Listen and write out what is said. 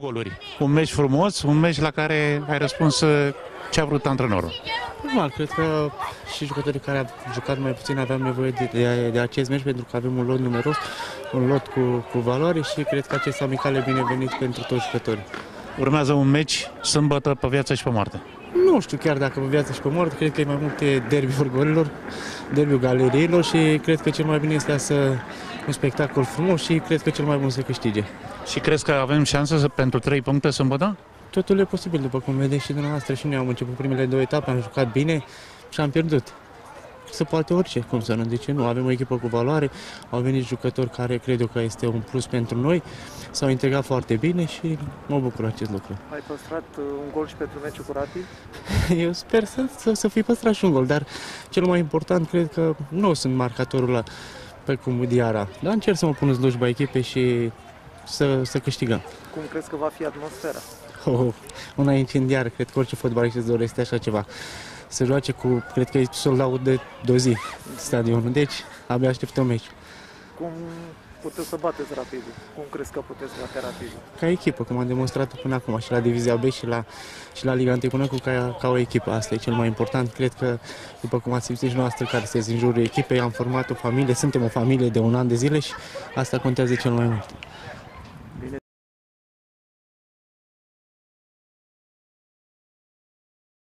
goluri. Un meci frumos, un meci la care ai răspuns ce a vrut antrenorul. Normal, cred că și jucătorii care au jucat mai puțin aveam nevoie de acest meci, pentru că avem un lot numeros, un lot cu valoare și cred că acest amical e binevenit pentru toți jucătorii. Urmează un meci sâmbătă pe viață și pe moarte. Nu știu chiar dacă pe viață și pe moarte, cred că e mai multe derbiuri golilor, derbiul galeriilor și cred că cel mai bine este să... un spectacol frumos și cred că cel mai bun să câștige. Și crezi că avem șansă pentru 3 puncte sâmbătă? Totul e posibil, după cum vedeți și dumneavoastră, și noi am început primele 2 etape, am jucat bine și am pierdut. Se poate orice, cum să nu, de ce nu? Avem o echipă cu valoare, au venit jucători care cred eu că este un plus pentru noi, s-au integrat foarte bine și mă bucur acest lucru. Ai păstrat un gol și pentru meciul cu Rapid? Eu sper să fi păstrat și un gol, dar cel mai important cred că nu sunt marcatorul la cum Diara, dar încerc să mă pun în slujba echipei și să câștigăm. Cum crezi că va fi atmosfera? Una incendiară, cred că orice fotbalist își dorește așa ceva. Se joace cu, cred că e sold out de 2 zile stadionul, deci abia așteptăm meciul. Cum puteți să bateți Rapidul? Cum crezi că puteți bate Rapidul? Ca echipă, cum am demonstrat până acum și la Divizia B și la Liga 1 până acum, ca o echipă. Asta e cel mai important. Cred că, după cum ați simțit și noastră, care sunteți în jurul echipei, am format o familie, suntem o familie de 1 an de zile și asta contează cel mai mult.